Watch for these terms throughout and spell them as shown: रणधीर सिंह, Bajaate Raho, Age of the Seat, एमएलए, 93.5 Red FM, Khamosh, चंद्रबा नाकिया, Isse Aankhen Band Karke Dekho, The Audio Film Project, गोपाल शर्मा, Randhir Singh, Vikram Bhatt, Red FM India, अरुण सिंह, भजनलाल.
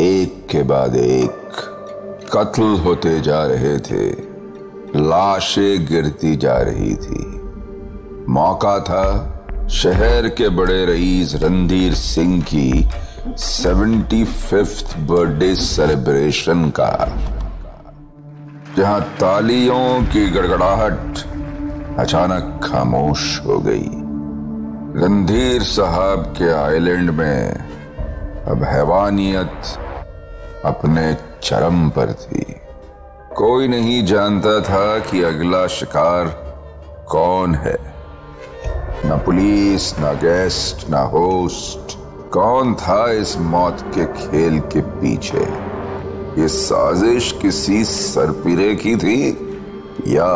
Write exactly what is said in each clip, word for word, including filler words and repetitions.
एक के बाद एक कत्ल होते जा रहे थे, लाशें गिरती जा रही थी। मौका था शहर के बड़े रईस रणधीर सिंह की पचहत्तरवीं बर्थडे सेलिब्रेशन का, जहां तालियों की गड़गड़ाहट अचानक खामोश हो गई। रणधीर साहब के आइलैंड में अब हैवानियत अपने चरम पर थी। कोई नहीं जानता था कि अगला शिकार कौन है, ना पुलिस, ना गेस्ट, ना होस्ट। कौन था इस मौत के खेल के पीछे? ये साजिश किसी सरपिरे की थी या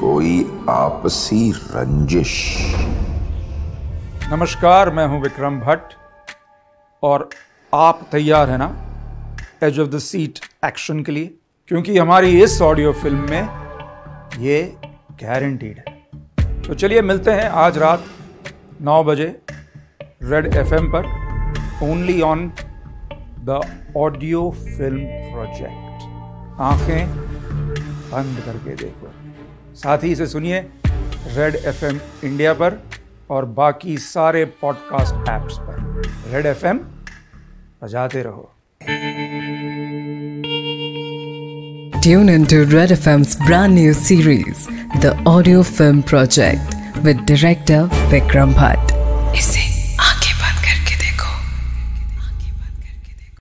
कोई आपसी रंजिश? नमस्कार, मैं हूं विक्रम भट्ट और आप तैयार हैं ना edge of the seat action के लिए, क्योंकि हमारी इस ऑडियो फिल्म में ये गारंटीड है। तो चलिए मिलते हैं आज रात नौ बजे रेड एफएम पर, only on the audio film project. आंखें बंद करके देखो। साथ ही इसे सुनिए रेड एफएम इंडिया पर और बाकी सारे पॉडकास्ट ऐप्स पर। रेड एफएम बजाते रहो। Tune into Red F M's brand new series, The Audio Film Project, with director Vikram Bhatt.